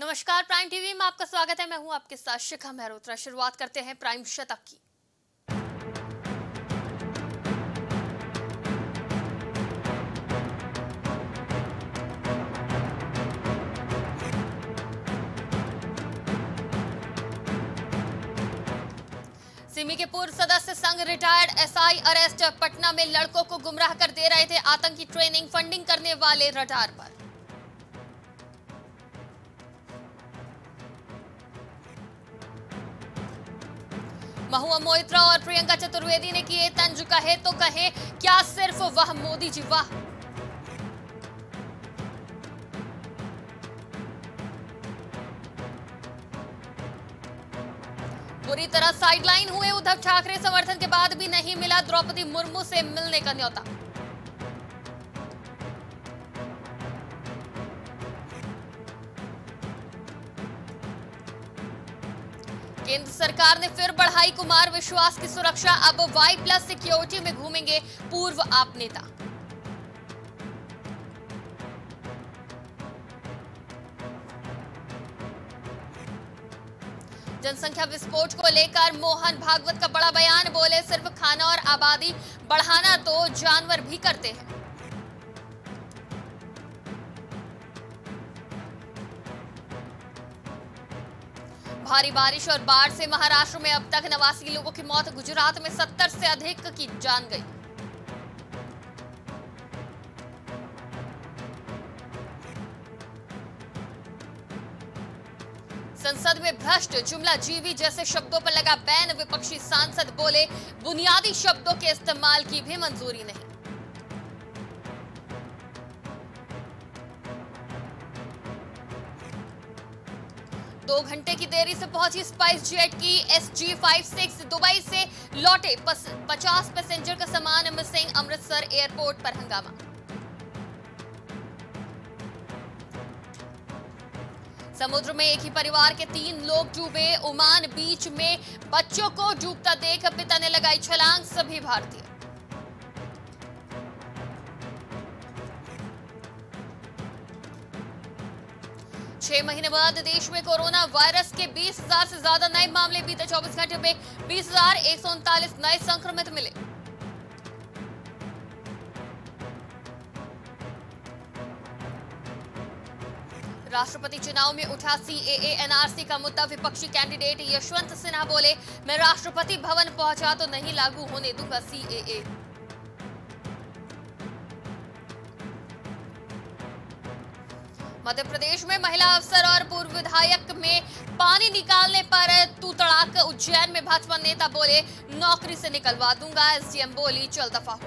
नमस्कार, prime TV में आपका स्वागत है। मैं हूं आपके साथ शिखा मेहरोत्रा। शुरुआत करते हैं प्राइम शतक की। सिमी के पूर्व सदस्य संघ रिटायर्ड एसआई अरेस्ट। पटना में लड़कों को गुमराह कर दे रहे थे आतंकी, ट्रेनिंग फंडिंग करने वाले रडार पर। महुआ मोहित्रा और प्रियंका चतुर्वेदी ने किए तंज, कहे तो कहे क्या सिर्फ वह मोदी जी वाह। पूरी तरह साइडलाइन हुए उद्धव ठाकरे, समर्थन के बाद भी नहीं मिला द्रौपदी मुर्मू से मिलने का न्योता। केंद्र सरकार ने फिर बढ़ाई कुमार विश्वास की सुरक्षा, अब वाई प्लस सिक्योरिटी में घूमेंगे पूर्व आप नेता। जनसंख्या विस्फोट को लेकर मोहन भागवत का बड़ा बयान, बोले सिर्फ खाना और आबादी बढ़ाना तो जानवर भी करते हैं। भारी बारिश और बाढ़ से महाराष्ट्र में अब तक 89 लोगों की मौत, गुजरात में 70 से अधिक की जान गई। संसद में भ्रष्ट जुमला जीवी जैसे शब्दों पर लगा बैन, विपक्षी सांसद बोले बुनियादी शब्दों के इस्तेमाल की भी मंजूरी नहीं। दो घंटे की देरी से पहुंची स्पाइस जेट की SG-56, दुबई से लौटे 50 पैसेंजर का सामान मिसिंग, अमृतसर एयरपोर्ट पर हंगामा। समुद्र में एक ही परिवार के 3 लोग डूबे, ओमान बीच में बच्चों को डूबता देख पिता ने लगाई छलांग, सभी भारतीय। छह महीने बाद देश में कोरोना वायरस के 20,000 से ज्यादा नए मामले, बीते 24 घंटे में 20,139 नए संक्रमित मिले। राष्ट्रपति चुनाव में उठा CAA NRC का मुद्दा, विपक्षी कैंडिडेट यशवंत सिन्हा बोले मैं राष्ट्रपति भवन पहुंचा तो नहीं लागू होने दूंगा CAA। मध्य प्रदेश में महिला अफसर और पूर्व विधायक में पानी निकालने पर तू तड़ाक, उज्जैन में भाजपा नेता बोले नौकरी से निकलवा दूंगा, SDM बोली चल दफा।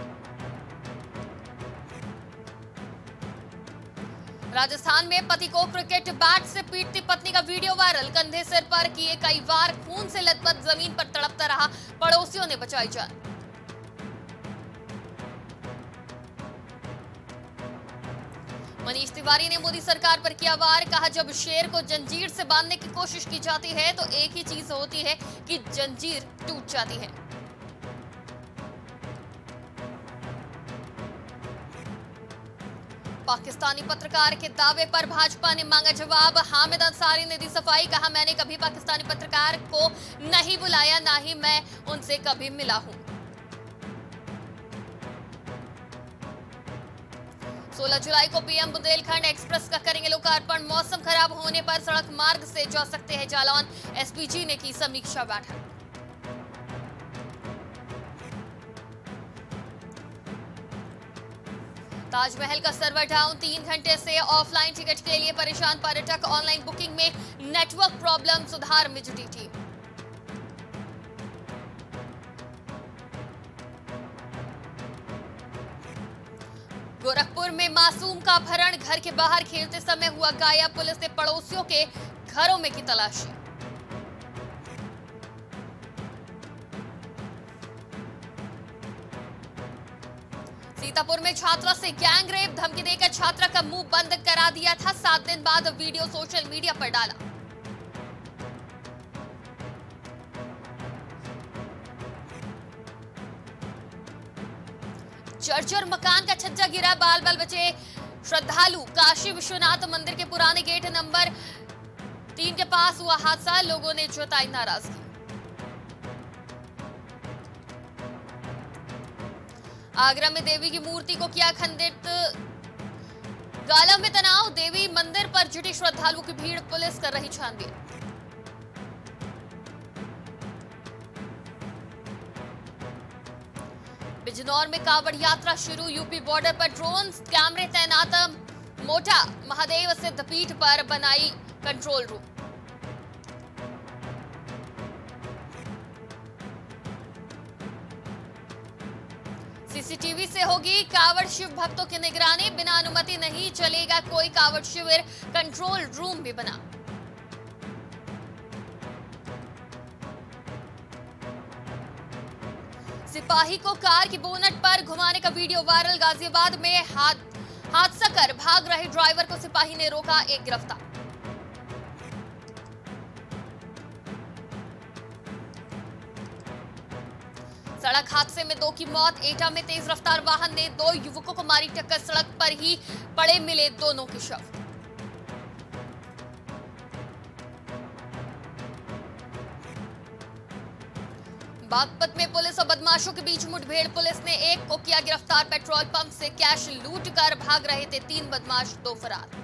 राजस्थान में पति को क्रिकेट बैट से पीटती पत्नी का वीडियो वायरल, कंधे सिर पर किए कई बार, खून से लथपथ जमीन पर तड़पता रहा, पड़ोसियों ने बचाई जान। मनीष तिवारी ने मोदी सरकार पर किया वार, कहा जब शेर को जंजीर से बांधने की कोशिश की जाती है तो एक ही चीज होती है कि जंजीर टूट जाती है। पाकिस्तानी पत्रकार के दावे पर भाजपा ने मांगा जवाब, हामिद अंसारी ने दी सफाई, कहा मैंने कभी पाकिस्तानी पत्रकार को नहीं बुलाया, ना ही मैं उनसे कभी मिला हूं। 16 जुलाई को पीएम बुंदेलखंड एक्सप्रेस का करेंगे लोकार्पण, मौसम खराब होने पर सड़क मार्ग से जा सकते हैं जालौन, SPG ने की समीक्षा बैठक। ताजमहल का सर्वर डाउन, 3 घंटे से ऑफलाइन टिकट के लिए परेशान पर्यटक, ऑनलाइन बुकिंग में नेटवर्क प्रॉब्लम, सुधार में जुटी टीम। गोरखपुर में मासूम का अपहरण, घर के बाहर खेलते समय हुआ गायब, पुलिस ने पड़ोसियों के घरों में की तलाशी। सीतापुर में छात्रा से गैंगरेप, धमकी देकर छात्रा का मुंह बंद करा दिया था, 7 दिन बाद वीडियो सोशल मीडिया पर डाला। जर्जर मकान का छज्जा गिरा, बाल बाल बचे श्रद्धालु, काशी विश्वनाथ मंदिर के पुराने गेट नंबर 3 के पास हुआ हादसा, लोगों ने जताई नाराजगी। आगरा में देवी की मूर्ति को किया खंडित, गाला में तनाव, देवी मंदिर पर जुटी श्रद्धालुओं की भीड़, पुलिस कर रही छानबीन। बिजनौर में कांवड़ यात्रा शुरू, यूपी बॉर्डर पर ड्रोन कैमरे तैनात, मोटा महादेव सिद्धपीठ पर बनाई कंट्रोल रूम। सीसीटीवी से होगी कांवड़ शिव भक्तों की निगरानी, बिना अनुमति नहीं चलेगा कोई कांवड़ शिविर, कंट्रोल रूम भी बना। सिपाही को कार की बोनट पर घुमाने का वीडियो वायरल, गाजियाबाद में हादसा कर भाग रहे ड्राइवर को सिपाही ने रोका, एक गिरफ्तार। सड़क हादसे में 2 की मौत, एटा में तेज रफ्तार वाहन ने 2 युवकों को मारी टक्कर, सड़क पर ही पड़े मिले दोनों के शव। बागपत में पुलिस और बदमाशों के बीच मुठभेड़, पुलिस ने एक को किया गिरफ्तार, पेट्रोल पंप से कैश लूट कर भाग रहे थे 3 बदमाश, 2 फरार।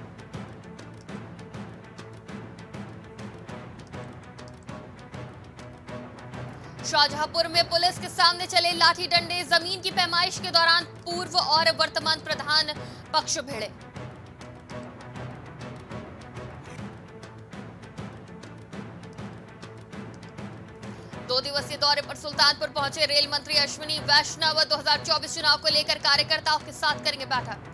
शाहजहांपुर में पुलिस के सामने चले लाठी डंडे, जमीन की पैमाइश के दौरान पूर्व और वर्तमान प्रधान पक्ष भिड़े। दो दिवसीय दौरे पर सुल्तानपुर पहुंचे रेल मंत्री अश्विनी वैष्णव, 2024 चुनाव को लेकर कार्यकर्ताओं के साथ करेंगे बैठक।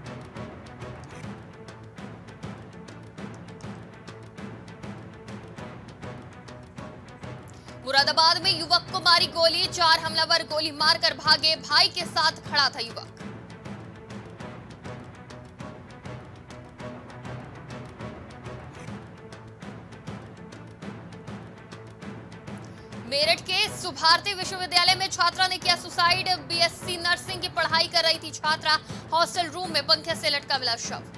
मुरादाबाद में युवक को मारी गोली, 4 हमलावर गोली मारकर भागे, भाई के साथ खड़ा था युवक। मेरठ के सुभारती विश्वविद्यालय में छात्रा ने किया सुसाइड, बीएससी नर्सिंग की पढ़ाई कर रही थी छात्रा, हॉस्टल रूम में पंखे से लटका मिला शव।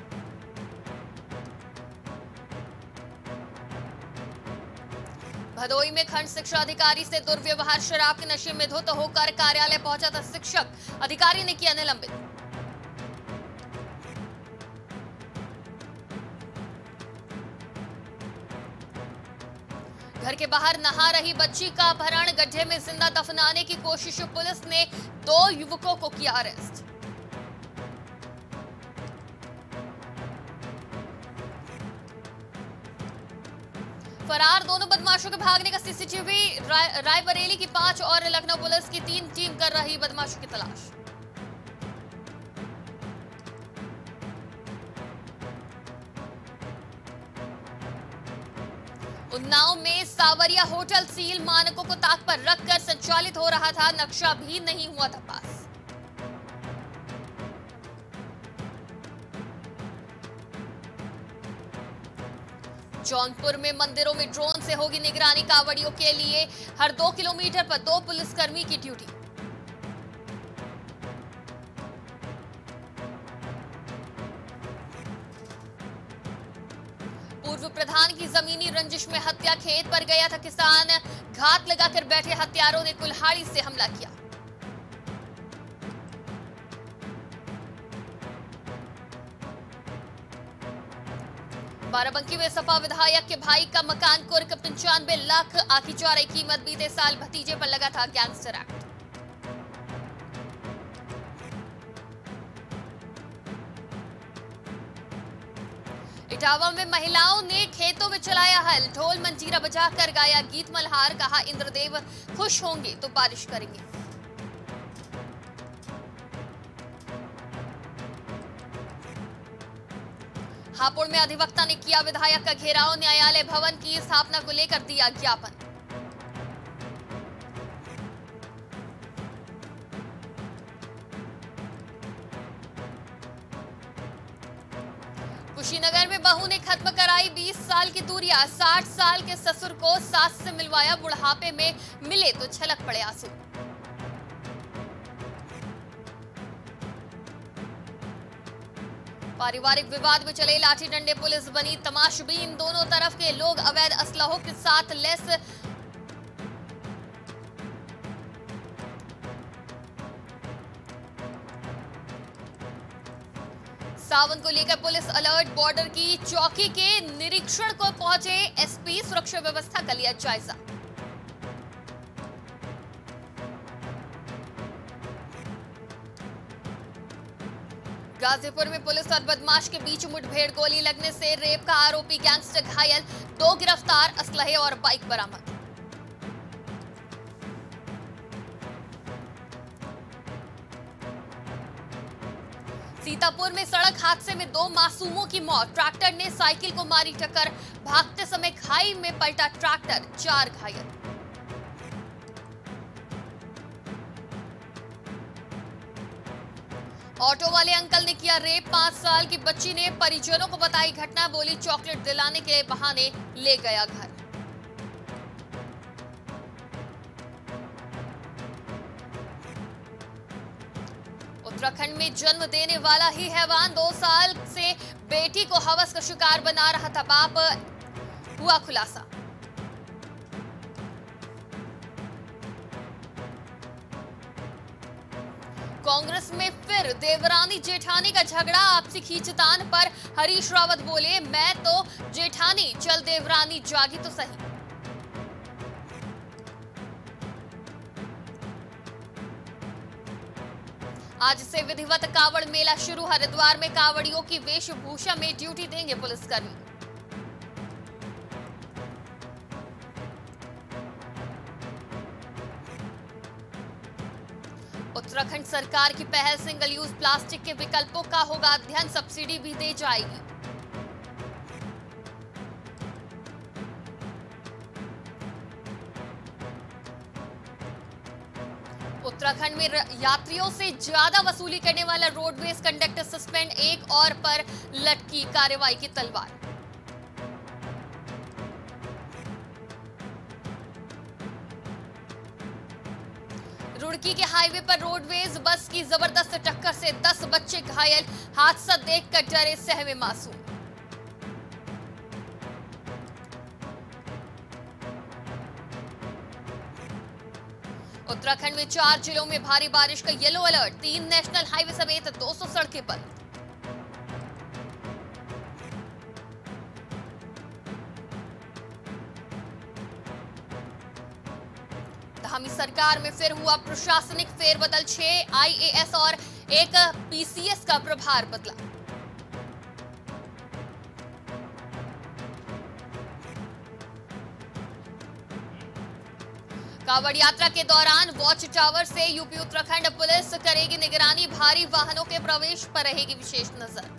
भदोई में खंड शिक्षा अधिकारी से दुर्व्यवहार, शराब के नशे में धुत होकर कार्यालय पहुंचा था शिक्षक, अधिकारी ने किया निलंबित। घर के बाहर नहा रही बच्ची का अपहरण, गड्ढे में जिंदा दफनाने की कोशिश, पुलिस ने 2 युवकों को किया अरेस्ट। फरार दोनों बदमाशों के भागने का सीसीटीवी, रायबरेली की 5 और लखनऊ पुलिस की 3 टीम कर रही बदमाशों की तलाश। उन्नाव में सावरिया होटल सील, मानकों को ताक पर रखकर संचालित हो रहा था, नक्शा भी नहीं हुआ था पास। जौनपुर में मंदिरों में ड्रोन से होगी निगरानी, कांवड़ियों के लिए हर 2 किलोमीटर पर 2 पुलिसकर्मी की ड्यूटी। पूर्व प्रधान की जमीनी रंजिश में हत्या, खेत पर गया था किसान, घात लगाकर बैठे हत्यारों ने कुल्हाड़ी से हमला किया। बाराबंकी में सपा विधायक के भाई का मकान कुर्क, 95 लाख आकी जा रही कीमत, बीते साल भतीजे पर लगा था गैंगस्टर एक्ट। इटावा में महिलाओं ने खेतों में चलाया हल, ढोल मंजीरा बजाकर गाया गीत मल्हार, कहा इंद्रदेव खुश होंगे तो बारिश करेंगे। हापुड़ में अधिवक्ता ने किया विधायक का घेराव, न्यायालय भवन की स्थापना को लेकर दिया ज्ञापन। कुशीनगर में बहू ने खत्म कराई 20 साल की दूरियां, 60 साल के ससुर को सास से मिलवाया, बुढ़ापे में मिले तो छलक पड़े आंसू। पारिवारिक विवाद में चले लाठी डंडे, पुलिस बनी तमाशबीन। दोनों तरफ के लोग अवैध असलहों के साथ लैस। सावन को लेकर पुलिस अलर्ट, बॉर्डर की चौकी के निरीक्षण को पहुंचे एसपी, सुरक्षा व्यवस्था का लिया जायजा। गाजीपुर में पुलिस और बदमाश के बीच मुठभेड़, गोली लगने से रेप का आरोपी गैंगस्टर घायल, 2 गिरफ्तार, असलहे और बाइक बरामद। सीतापुर में सड़क हादसे में 2 मासूमों की मौत, ट्रैक्टर ने साइकिल को मारी टक्कर, भागते समय खाई में पलटा ट्रैक्टर, 4 घायल। ऑटो वाले अंकल ने किया रेप, 5 साल की बच्ची ने परिजनों को बताई घटना, बोली चॉकलेट दिलाने के बहाने ले गया घर। उत्तराखंड में जन्म देने वाला ही हैवान, 2 साल से बेटी को हवस का शिकार बना रहा था बाप, हुआ खुलासा। कांग्रेस में फिर देवरानी जेठानी का झगड़ा, आपसी खींचतान पर हरीश रावत बोले, मैं तो जेठानी, चल देवरानी जागी तो सही। आज से विधिवत कावड़ मेला शुरू, हरिद्वार में कावड़ियों की वेशभूषा में ड्यूटी देंगे पुलिसकर्मी। उत्तराखंड सरकार की पहल, सिंगल यूज प्लास्टिक के विकल्पों का होगा अध्ययन, सब्सिडी भी दी जाएगी। उत्तराखंड में यात्रियों से ज्यादा वसूली करने वाला रोडवेज कंडक्टर सस्पेंड, 1 और पर लटकी कार्रवाई की तलवार। रुड़की के हाईवे पर रोडवेज बस की जबरदस्त टक्कर से 10 बच्चे घायल, हादसा देखकर डरे सहमे मासूम। उत्तराखंड में 4 जिलों में भारी बारिश का येलो अलर्ट, 3 नेशनल हाईवे समेत 200 सड़कें बंद। धामी सरकार में फिर हुआ प्रशासनिक फेरबदल, 6 आईएएस और 1 पीसीएस का प्रभार बदला। कावड़ यात्रा के दौरान वॉच टावर से यूपी उत्तराखंड पुलिस करेगी निगरानी, भारी वाहनों के प्रवेश पर रहेगी विशेष नजर।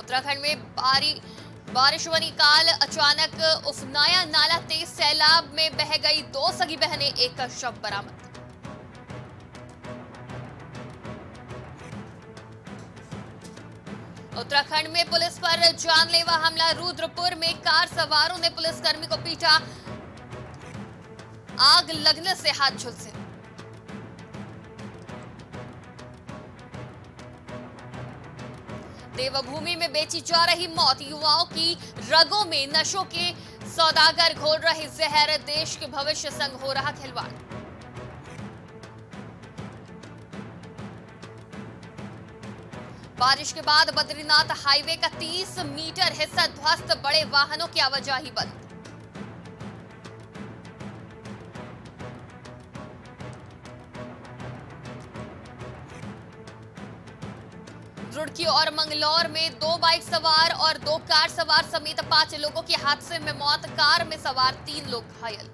उत्तराखंड में भारी बारिश बनी काल, अचानक उफनाया नाला, तेज सैलाब में बह गई 2 सगी बहनें, 1 का शव बरामद। उत्तराखंड में पुलिस पर जानलेवा हमला, रुद्रपुर में कार सवारों ने पुलिसकर्मी को पीटा, आग लगने से हाथ झुलसे। देवभूमि में बेची जा रही मौत, युवाओं की रगों में नशों के सौदागर घोल रहे जहर, देश के भविष्य संग हो रहा खिलवाड़। बारिश के बाद बद्रीनाथ हाईवे का 30 मीटर हिस्सा ध्वस्त, बड़े वाहनों की आवाजाही बंद। रुड़की और मंगलौर में 2 बाइक सवार और 2 कार सवार समेत 5 लोगों की हादसे में मौत, कार में सवार 3 लोग घायल।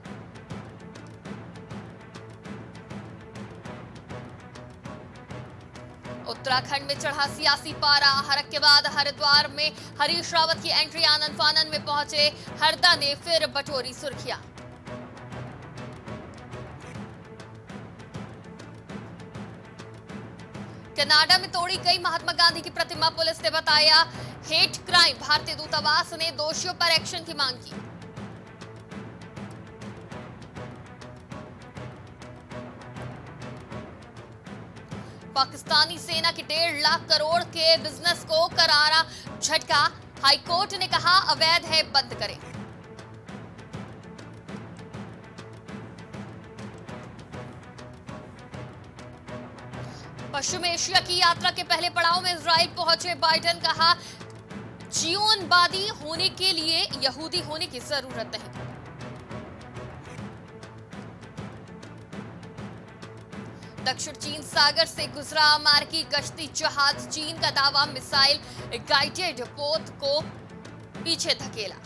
उत्तराखंड में चढ़ा सियासी पारा, हरक के बाद हरिद्वार में हरीश रावत की एंट्री, आनन फानन में पहुंचे हरदा ने फिर बटोरी सुर्खियां। कनाडा में तोड़ी गई महात्मा गांधी की प्रतिमा, पुलिस ने बताया हेट क्राइम, भारतीय दूतावास ने दोषियों पर एक्शन की मांग की। पाकिस्तानी सेना के 1.5 लाख करोड़ के बिजनेस को करारा झटका, हाईकोर्ट ने कहा अवैध है बंद करें। पश्चिम एशिया की यात्रा के पहले पड़ाव में इजराइल पहुंचे बाइडेन, कहा जीवनवादी होने के लिए यहूदी होने की जरूरत नहीं। दक्षिण चीन सागर से गुजरा अमेरिकी गश्ती जहाज, चीन का दावा मिसाइल गाइडेड पोत को पीछे धकेला।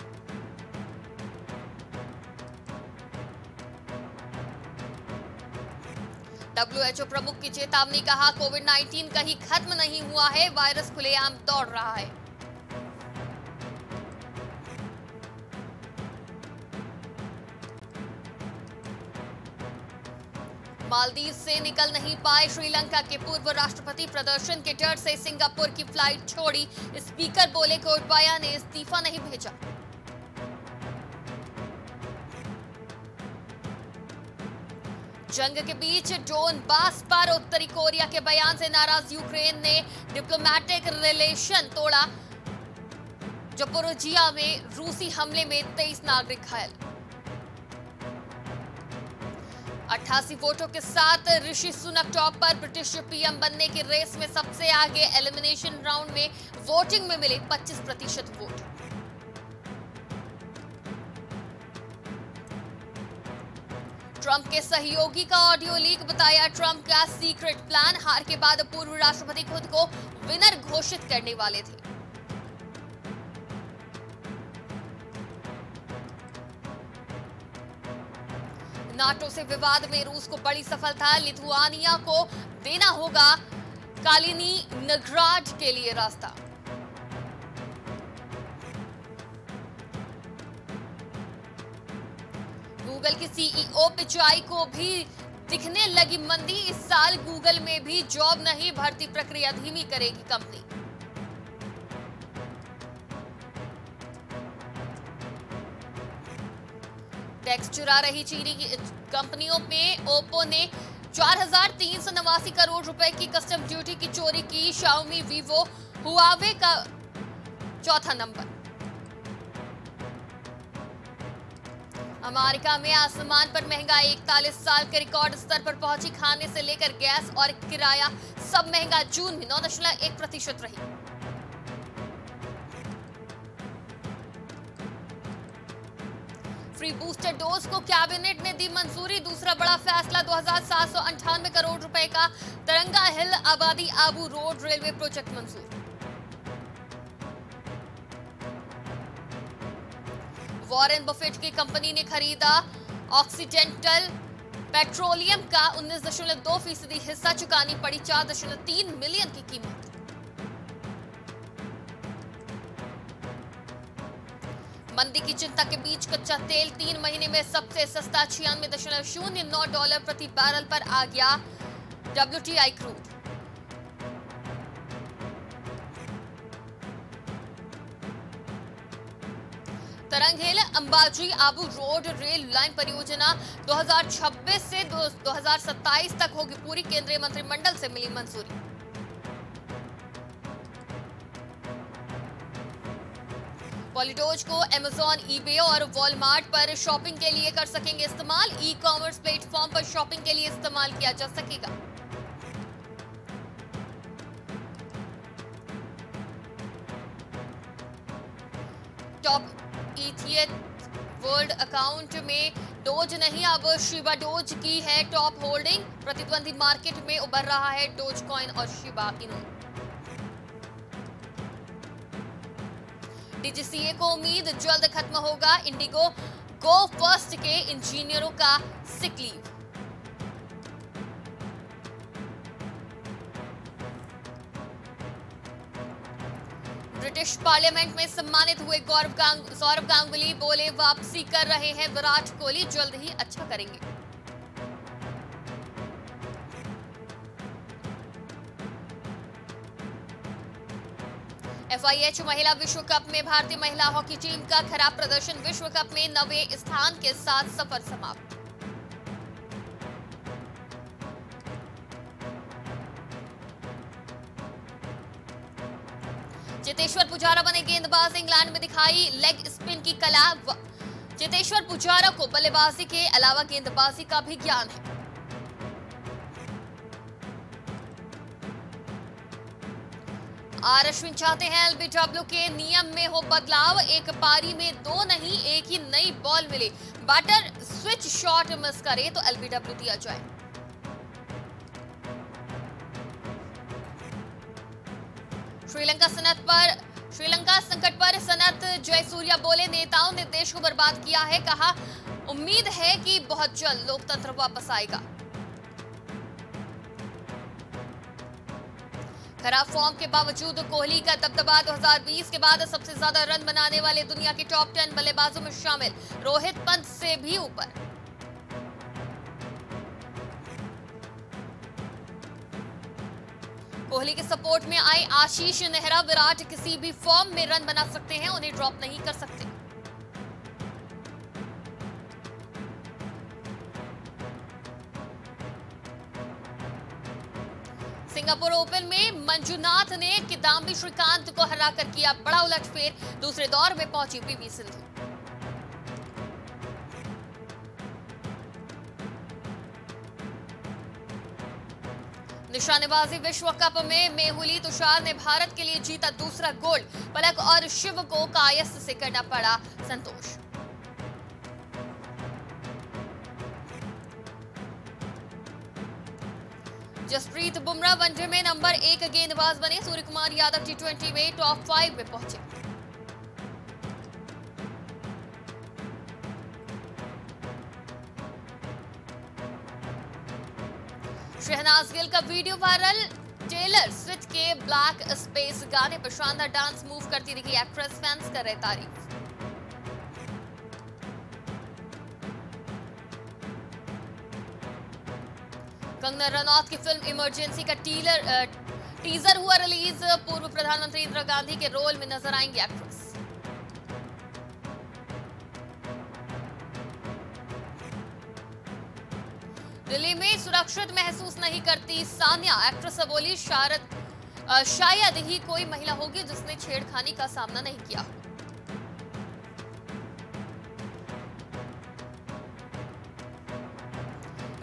WHO प्रमुख की चेतावनी, कहा कोविड-19 कहीं खत्म नहीं हुआ है, वायरस खुलेआम दौड़ रहा है। मालदीव से निकल नहीं पाए श्रीलंका के पूर्व राष्ट्रपति, प्रदर्शन के डर से सिंगापुर की फ्लाइट छोड़ी, स्पीकर बोले गोटबाया ने इस्तीफा नहीं भेजा। जंग के बीच डोनबास पर उत्तरी कोरिया के बयान से नाराज यूक्रेन ने डिप्लोमेटिक रिलेशन तोड़ा, जापोरिजिया में रूसी हमले में 23 नागरिक घायल। 88 वोटों के साथ ऋषि सुनक टॉप पर, ब्रिटिश पीएम बनने की रेस में सबसे आगे, एलिमिनेशन राउंड में वोटिंग में मिले 25% वोट। ट्रंप के सहयोगी का ऑडियो लीक, बताया ट्रंप का सीक्रेट प्लान, हार के बाद पूर्व राष्ट्रपति खुद को विनर घोषित करने वाले थे। नाटो से विवाद में रूस को बड़ी सफलता, लिथुआनिया को देना होगा कालिनिनग्राड के लिए रास्ता। गूगल के सीईओ पिचाई को भी दिखने लगी मंदी, इस साल गूगल में भी जॉब नहीं, भर्ती प्रक्रिया धीमी करेगी कंपनी। टैक्स चुरा रही चीनी कंपनियों में ओप्पो ने 4,389 करोड़ रुपए की कस्टम ड्यूटी की चोरी की, शाओमी, वीवो, हुआवे का चौथा नंबर। अमेरिका में आसमान पर महंगाई, 41 साल के रिकॉर्ड स्तर पर पहुंची, खाने से लेकर गैस और किराया सब महंगा, जून में 9.1% रही। फ्री बूस्टर डोज को कैबिनेट ने दी मंजूरी, दूसरा बड़ा फैसला, 2,798 करोड़ रुपए का तरंगा हिल आबादी आबू रोड रेलवे प्रोजेक्ट मंजूर। वॉरेन बफेट की कंपनी ने खरीदा ऑक्सीडेंटल पेट्रोलियम का 19.2% हिस्सा, चुकानी पड़ी 4.3 मिलियन की कीमत। मंदी की चिंता के बीच कच्चा तेल 3 महीने में सबसे सस्ता, $96.09 प्रति बैरल पर आ गया WTI क्रूड। तरंगेल Ambaji Abu road rail line परियोजना 2026 से 2027 तक होगी पूरी, केंद्रीय मंत्रिमंडल से मिली मंजूरी। पॉलिडोज को अमेजॉन, ईबे और वॉलमार्ट पर शॉपिंग के लिए कर सकेंगे इस्तेमाल, ई-कॉमर्स प्लेटफॉर्म पर शॉपिंग के लिए इस्तेमाल किया जा सकेगा। टॉप ईथियट वर्ल्ड अकाउंट में डोज नहीं, अब शिबा डोज की है टॉप होल्डिंग, प्रतिद्वंदी मार्केट में उभर रहा है डोज कॉइन और शिबा इनु। DGCA को उम्मीद जल्द खत्म होगा इंडिगो गो फर्स्ट के इंजीनियरों का सिक लीव। ब्रिटिश पार्लियामेंट में सम्मानित हुए सौरभ गांगुली, बोले वापसी कर रहे हैं विराट कोहली, जल्द ही अच्छा करेंगे। FIH महिला विश्व कप में भारतीय महिला हॉकी टीम का खराब प्रदर्शन, विश्व कप में 9वें स्थान के साथ सफर समाप्त। जीतेश्वर पुजारा बने गेंदबाज, इंग्लैंड में दिखाई लेग स्पिन की कला। जीतेश्वर पुजारा को बल्लेबाजी के अलावा गेंदबाजी का भी ज्ञान है। आर अश्विन चाहते हैं एलबीडब्ल्यू के नियम में हो बदलाव, एक पारी में दो नहीं एक ही नई बॉल मिले, बैटर स्विच शॉट मिस करे तो एलबीडब्ल्यू दिया जाए। श्रीलंका संकट पर सनत जयसूर्या बोले, नेताओं ने देश को बर्बाद किया है, कहा उम्मीद है कि बहुत जल्द लोकतंत्र वापस आएगा। खराब फॉर्म के बावजूद कोहली का दबदबा, 2020 के बाद सबसे ज्यादा रन बनाने वाले दुनिया के टॉप 10 बल्लेबाजों में शामिल, रोहित पंत से भी ऊपर। कोहली के सपोर्ट में आए आशीष नेहरा, विराट किसी भी फॉर्म में रन बना सकते हैं, उन्हें ड्रॉप नहीं कर सकते। सिंगापुर ओपन में मंजूनाथ ने किदांबी श्रीकांत को हराकर किया बड़ा उलटफेर, दूसरे दौर में पहुंची पीवी सिंधु। निशानेबाजी विश्व कप में मेहुली तुषार ने भारत के लिए जीता दूसरा गोल्ड, पलक और शिव को कायस्थ से करना पड़ा संतोष। जसप्रीत बुमराह वनडे में नंबर 1 गेंदबाज बने, सूर्यकुमार यादव T20 में टॉप 5 में पहुंचे। शहनाज गिल का वीडियो वायरल, टेलर स्विफ्ट के ब्लैक स्पेस गाने पर शानदार डांस मूव करती दिखी एक्ट्रेस, फैंस कर रहे तारीफ। कंगना रणौत की फिल्म इमरजेंसी का टीजर हुआ रिलीज, पूर्व प्रधानमंत्री इंदिरा गांधी के रोल में नजर आएंगे एक्ट्रेस। दिल्ली में सुरक्षित महसूस नहीं करती सानिया, एक्ट्रेस बोली शायद ही कोई महिला होगी जिसने छेड़खानी का सामना नहीं किया।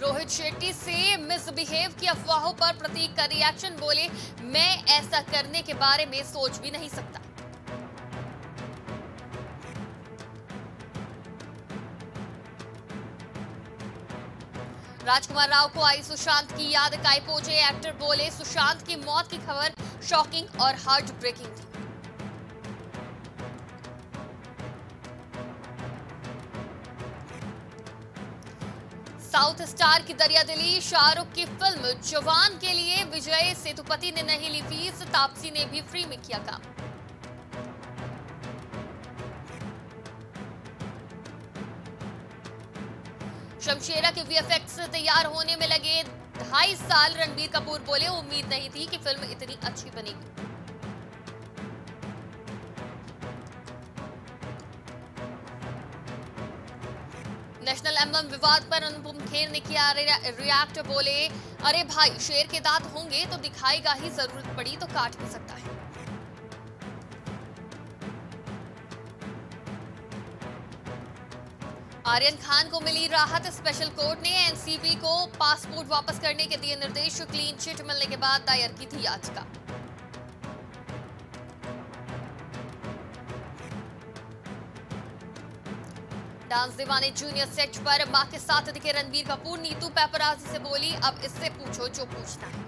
रोहित शेट्टी से मिसबिहेव की अफवाहों पर प्रतीक का रिएक्शन, बोले मैं ऐसा करने के बारे में सोच भी नहीं सकता। राजकुमार राव को आई सुशांत की याद, काय पहुंचे एक्टर, बोले सुशांत की मौत की खबर शॉकिंग और हार्ट ब्रेकिंग थी। साउथ स्टार की दरियादिली, शाहरुख की फिल्म जवान के लिए विजय सेतुपति ने नहीं ली फीस, तापसी ने भी फ्री में किया काम। शमशेरा के वीएफएक्स तैयार होने में लगे 2.5 साल, रणबीर कपूर बोले उम्मीद नहीं थी कि फिल्म इतनी अच्छी बनेगी। नेशनल एम्बम विवाद पर अनुपम खेर ने किया रिएक्ट, बोले अरे भाई शेर के दांत होंगे तो दिखाएगा ही, जरूरत पड़ी तो काट भी सकता है। आर्यन खान को मिली राहत, स्पेशल कोर्ट ने एनसीबी को पासपोर्ट वापस करने के दिए निर्देश, क्लीन चिट मिलने के बाद दायर की थी याचिका। डांस दीवाने जूनियर सेट पर मां के साथ दिखे रणबीर कपूर, नीतू पेपराजी से बोली अब इससे पूछो जो पूछना है।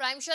Prime show